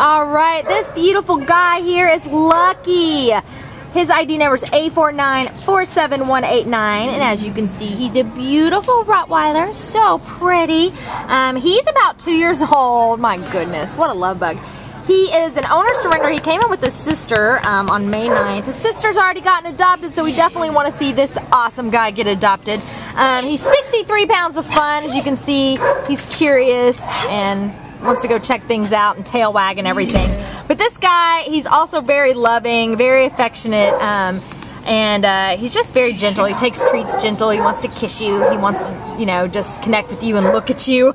All right, this beautiful guy here is Lucky. His ID number is A4947189, and as you can see, he's a beautiful Rottweiler, so pretty. He's about 2 years old. My goodness, what a love bug. He is an owner surrender. He came in with his sister on May 9th. His sister's already gotten adopted, so we definitely want to see this awesome guy get adopted. He's 63 pounds of fun. As you can see, he's curious and wants to go check things out and tail wag and everything. But this guy, he's also very loving, very affectionate, and he's just very gentle. He takes treats gentle. He wants to kiss you. He wants to, you know, just connect with you and look at you.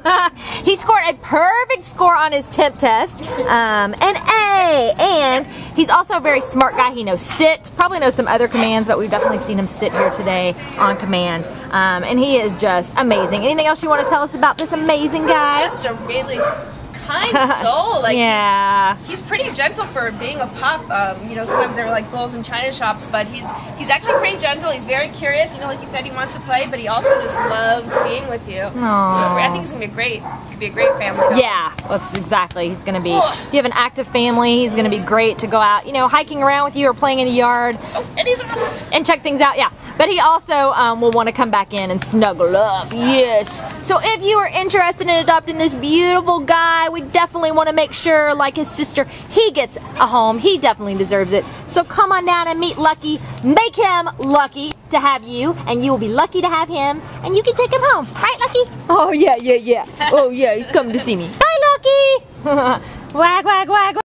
He scored a perfect score on his temp test, an A. And he's also a very smart guy. He knows sit, probably knows some other commands, but we've definitely seen him sit here today on command. And he is just amazing. Anything else you want to tell us about this amazing guy? Just a really kind soul, like, yeah. He's pretty gentle for being a pup. You know, sometimes they're like bulls in china shops, but he's actually pretty gentle. He's very curious. You know, like you said, he wants to play, but he also just loves being with you. Aww. So I think he's gonna be a great family dog. Yeah, that's exactly. He's gonna be. If you have an active family, he's gonna be great to go out, you know, hiking around with you or playing in the yard. Oh, and he's and check things out. Yeah. But he also will want to come back in and snuggle up. Yes. So if you are interested in adopting this beautiful guy, we definitely want to make sure, like his sister, he gets a home. He definitely deserves it. So come on down and meet Lucky. Make him lucky to have you, and you will be lucky to have him, and you can take him home. Right, Lucky? Oh, yeah, yeah, yeah. Oh, yeah, he's coming to see me. Bye, Lucky. Wag, wag, wag, wag.